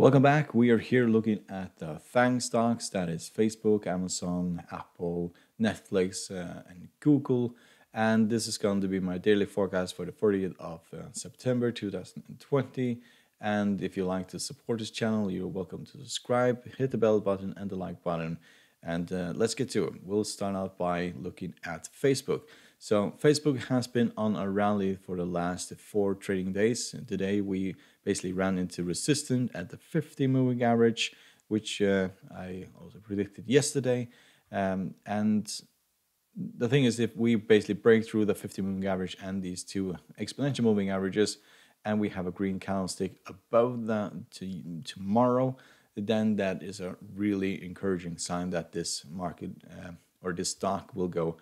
Welcome back. We are here looking at the FAANG stocks, that is Facebook, Amazon, Apple, Netflix, and Google. And this is going to be my daily forecast for the 30th of September 2020. And if you like to support this channel, you're welcome to subscribe, hit the bell button and the like button. And let's get to it. We'll start out by looking at Facebook. So Facebook has been on a rally for the last 4 trading days. And today we basically ran into resistance at the 50 moving average, which I also predicted yesterday. And the thing is, if we basically break through the 50 moving average and these 2 exponential moving averages, and we have a green candlestick above that tomorrow, then that is a really encouraging sign that this market or this stock will go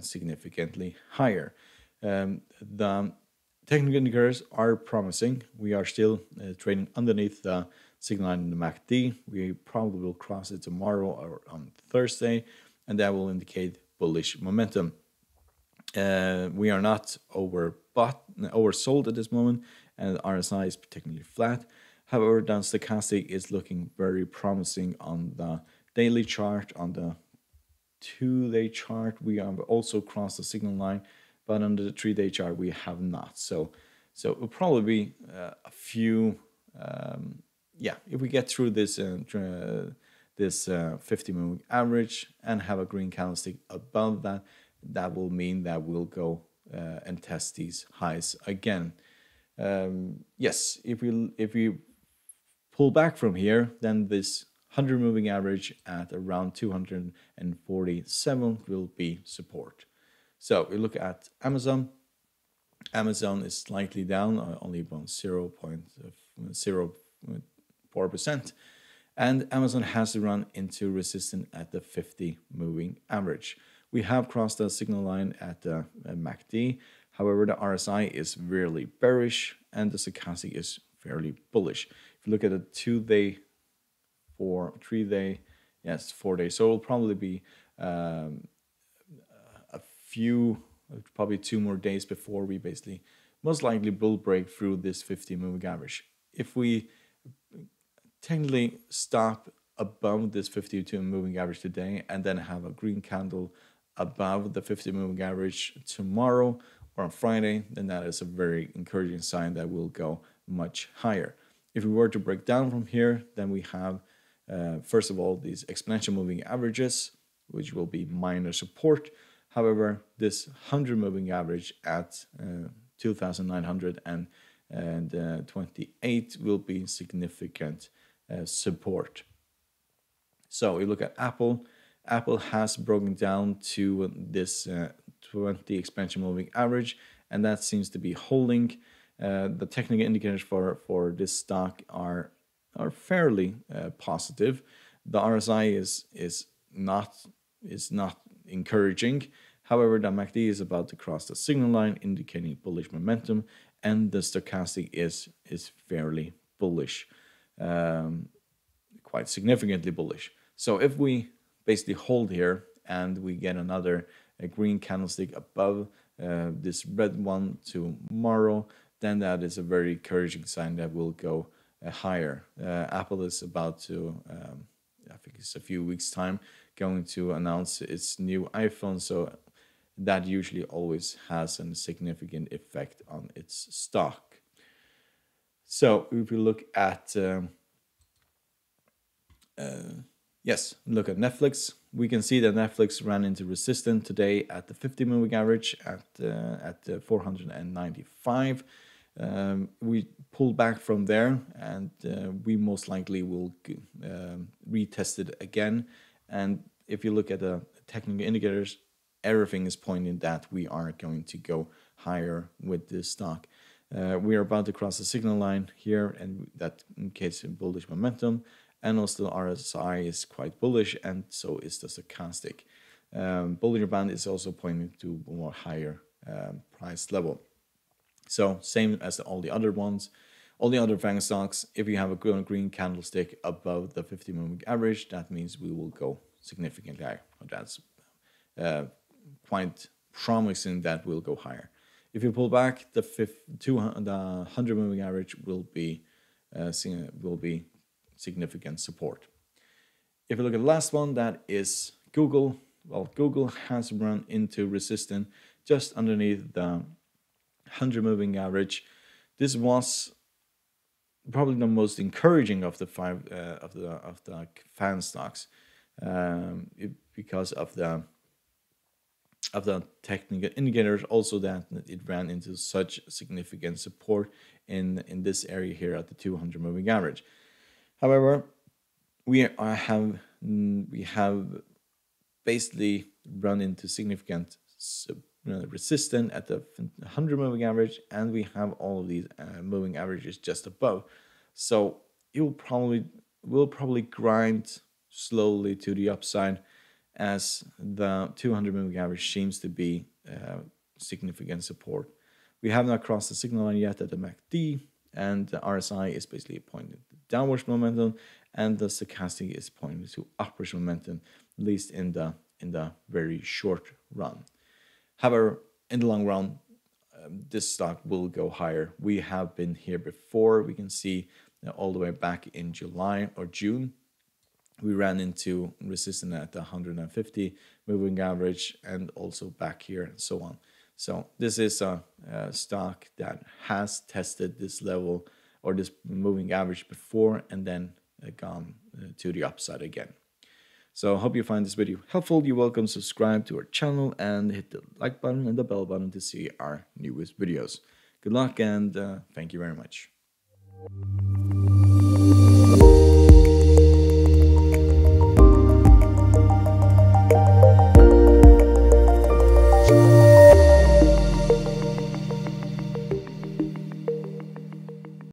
significantly higher. The technical indicators are promising. We are still trading underneath the signal line in the MACD. We probably will cross it tomorrow or on Thursday, and that will indicate bullish momentum. We are not oversold at this moment, and RSI is technically flat. However, down stochastic is looking very promising on the daily chart. On the 2-day chart, we have also crossed the signal line, but under the 3-day chart, we have not. So it will probably be a few. If we get through this 50 moving average and have a green candlestick above that, that will mean that we'll go and test these highs again. Yes, if we pull back from here, then this 100 moving average at around 247 will be support. So we look at Amazon. Amazon is slightly down, only about 0.04%. And Amazon has to run into resistance at the 50 moving average. We have crossed the signal line at the MACD. However, the RSI is really bearish and the stochastic is fairly bullish. If you look at a 2-day, 3-day, yes, 4-day, so it will probably be probably 2 more days before we basically most likely will break through this 50 moving average. If we technically stop above this 52 moving average today and then have a green candle above the 50 moving average tomorrow, or on Friday, then that is a very encouraging sign that will go much higher. If we were to break down from here, then we have, first of all, these exponential moving averages, which will be minor support. However, this 100 moving average at 2,928 will be significant support. So we look at Apple. Apple has broken down to this 20 expansion moving average, and that seems to be holding. The technical indicators for this stock are fairly positive. The RSI is not encouraging. However, the MACD is about to cross the signal line, indicating bullish momentum, and the stochastic is fairly bullish, quite significantly bullish. So if we basically hold here and we get another a green candlestick above this red one tomorrow, then that is a very encouraging sign that will go higher. Apple is about to, I think it's a few weeks time, going to announce its new iPhone, so that usually always has a significant effect on its stock. So if we look at look at Netflix. We can see that Netflix ran into resistance today at the 50 moving average at 495. We pulled back from there, and we most likely will retest it again. And if you look at the technical indicators, everything is pointing that we are going to go higher with this stock. We are about to cross the signal line here, and that indicates bullish momentum. And also the RSI is quite bullish, and so is the stochastic. Bollinger Band is also pointing to a more higher price level. So same as all the other ones, all the other FAANG stocks, if you have a green candlestick above the 50 moving average, that means we will go significantly higher. That's quite promising that we'll go higher. If you pull back, the 100 moving average will be significant support. If you look at the last one, that is Google. Well, Google has run into resistance just underneath the 100 moving average. This was probably the most encouraging of the five FAANG stocks because of the technical indicators, also that it ran into such significant support in this area here at the 200 moving average. However, we have basically run into significant resistance at the 100 moving average, and we have all of these moving averages just above. So it will probably grind slowly to the upside, as the 200 moving average seems to be significant support. We have not crossed the signal line yet at the MACD, and the RSI is basically pointing to downwards momentum, and the stochastic is pointing to upwards momentum, at least in the very short run. However, in the long run, this stock will go higher. We have been here before. We can see all the way back in July or June, we ran into resistance at the 150 moving average, and also back here and so on. So this is a stock that has tested this level or this moving average before, and then gone to the upside again. So I hope you find this video helpful. You're welcome to subscribe to our channel and hit the like button and the bell button to see our newest videos. Good luck, and thank you very much.